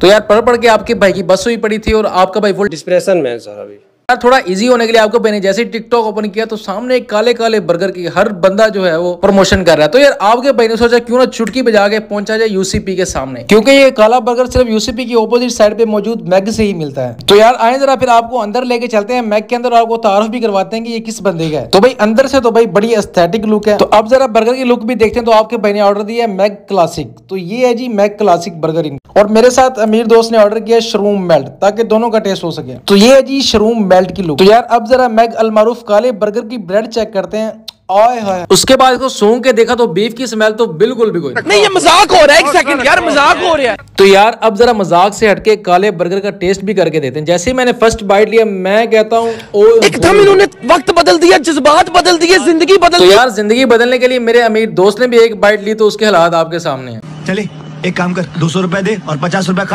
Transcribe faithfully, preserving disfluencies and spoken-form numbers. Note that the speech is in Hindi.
तो यार पढ़ पढ़ के आपके भाई की बस हुई पड़ी थी और आपका भाई फुल डिप्रेशन में है सर। अभी यार थोड़ा इजी होने के लिए आपको मैंने जैसे टिकटॉक ओपन किया तो सामने एक काले काले बर्गर की हर बंदा जो है वो प्रमोशन कर रहा है। तो यार आपके भाई ने सोचा क्यों ना चुटकी बजा के पहुंचा जाए यूसीपी के सामने, क्योंकि ये काला बर्गर सिर्फ यूसीपी की ओपोजिट साइड पे मौजूद मैग से ही मिलता है। तो यार आए जरा फिर आपको अंदर लेके चलते हैं मैग के अंदर, आपको तारुफ भी करवाते हैं कि ये किस बंदे का है। तो भाई अंदर से तो भाई बड़ी एस्थेटिक लुक है। तो अब जरा बर्गर की लुक भी देखते हैं। तो आपके भाई ने ऑर्डर दिया है मैग क्लासिक, तो ये है जी मैग क्लासिक बर्गर, और मेरे साथ अमीर दोस्त ने ऑर्डर किया शरूम मेल्ट ताकि दोनों का टेस्ट हो सके। तो ये है जी शरूम मेल्ट की लुक। तो यार अब जरा मैग अल मारूफ काले बर्गर की ब्रेड चेक करते हैं। आए हाय, उसके बाद इसको सूंघ के देखा तो बीफ की स्मेल तो बिल्कुल भी कोई नहीं। ये मजाक हो रहा है, एक सेकंड यार मजाक हो रहा है। तो यार अब जरा मजाक से हटके काले बर्गर का टेस्ट भी करके देते हैं। जैसे ही मैंने फर्स्ट बाइट लिया मैं कहता हूँ एकदम इन्होंने वक्त बदल दिया, जज्बात बदल दिए, जिंदगी बदल दी। तो यार जिंदगी बदलने के लिए मेरे अमीर दोस्त ने भी एक बाइट ली तो उसके हालात आपके सामने है। चले एक काम कर दो सौ रुपए दे और पचास रुपए